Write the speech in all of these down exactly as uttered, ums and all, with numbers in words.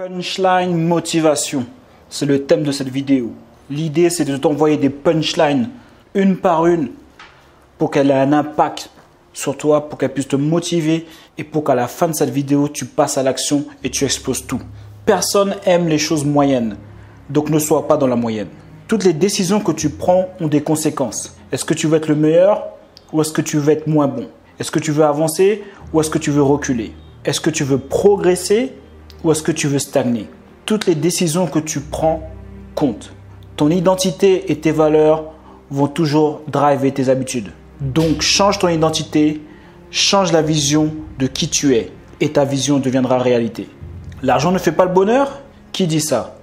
Punchline motivation, c'est le thème de cette vidéo. L'idée c'est de t'envoyer des punchlines une par une pour qu'elle ait un impact sur toi, pour qu'elle puisse te motiver et pour qu'à la fin de cette vidéo tu passes à l'action et tu exploses tout. Personne aime les choses moyennes, donc ne sois pas dans la moyenne. Toutes les décisions que tu prends ont des conséquences. Est-ce que tu veux être le meilleur ou est-ce que tu veux être moins bon? Est-ce que tu veux avancer ou est-ce que tu veux reculer? Est-ce que tu veux progresser ou est-ce que tu veux stagner? Toutes les décisions que tu prends comptent. Ton identité et tes valeurs vont toujours driver tes habitudes. Donc change ton identité, change la vision de qui tu es et ta vision deviendra réalité. L'argent ne fait pas le bonheur? Qui dit ça?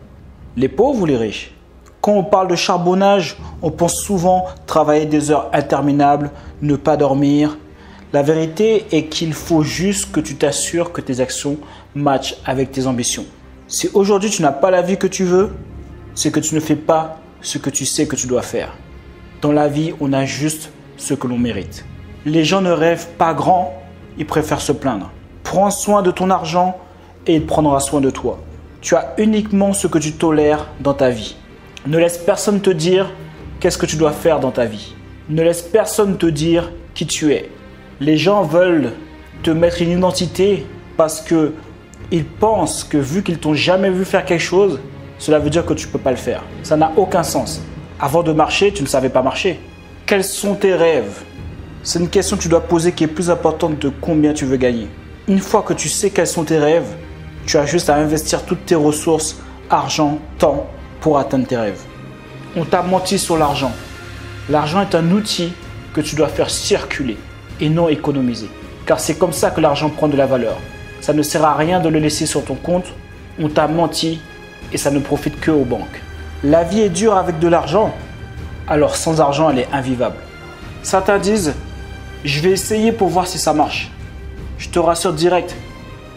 Les pauvres ou les riches? Quand on parle de charbonnage, on pense souvent travailler des heures interminables, ne pas dormir. La vérité est qu'il faut juste que tu t'assures que tes actions matchent avec tes ambitions. Si aujourd'hui tu n'as pas la vie que tu veux, c'est que tu ne fais pas ce que tu sais que tu dois faire. Dans la vie, on a juste ce que l'on mérite. Les gens ne rêvent pas grand, ils préfèrent se plaindre. Prends soin de ton argent et il prendra soin de toi. Tu as uniquement ce que tu tolères dans ta vie. Ne laisse personne te dire qu'est-ce que tu dois faire dans ta vie. Ne laisse personne te dire qui tu es. Les gens veulent te mettre une identité parce qu'ils pensent que vu qu'ils t'ont jamais vu faire quelque chose, cela veut dire que tu ne peux pas le faire. Ça n'a aucun sens. Avant de marcher, tu ne savais pas marcher. Quels sont tes rêves? C'est une question que tu dois poser qui est plus importante de combien tu veux gagner. Une fois que tu sais quels sont tes rêves, tu as juste à investir toutes tes ressources, argent, temps, pour atteindre tes rêves. On t'a menti sur l'argent. L'argent est un outil que tu dois faire circuler et non économiser. Car c'est comme ça que l'argent prend de la valeur. Ça ne sert à rien de le laisser sur ton compte. On t'a menti et ça ne profite que aux banques. La vie est dure avec de l'argent, alors sans argent, elle est invivable. Certains disent, je vais essayer pour voir si ça marche. Je te rassure direct,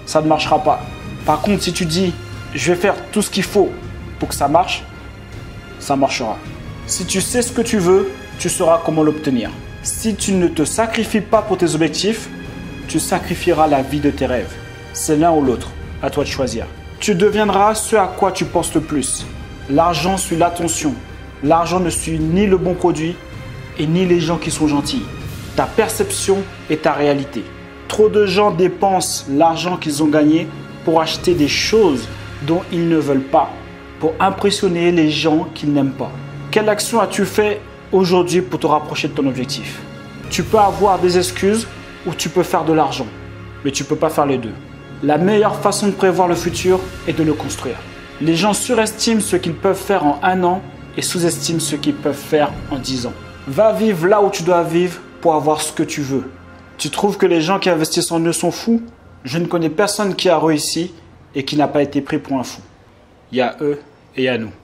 ça ne marchera pas. Par contre, si tu dis, je vais faire tout ce qu'il faut pour que ça marche, ça marchera. Si tu sais ce que tu veux, tu sauras comment l'obtenir. Si tu ne te sacrifies pas pour tes objectifs, tu sacrifieras la vie de tes rêves. C'est l'un ou l'autre, à toi de choisir. Tu deviendras ce à quoi tu penses le plus. L'argent suit l'attention. L'argent ne suit ni le bon produit et ni les gens qui sont gentils. Ta perception est ta réalité. Trop de gens dépensent l'argent qu'ils ont gagné pour acheter des choses dont ils ne veulent pas, pour impressionner les gens qu'ils n'aiment pas. Quelle action as-tu fait aujourd'hui pour te rapprocher de ton objectif? Tu peux avoir des excuses ou tu peux faire de l'argent, mais tu ne peux pas faire les deux. La meilleure façon de prévoir le futur est de le construire. Les gens surestiment ce qu'ils peuvent faire en un an et sous-estiment ce qu'ils peuvent faire en dix ans. Va vivre là où tu dois vivre pour avoir ce que tu veux. Tu trouves que les gens qui investissent en eux sont fous? Je ne connais personne qui a réussi et qui n'a pas été pris pour un fou. Il y a eux et il y a nous.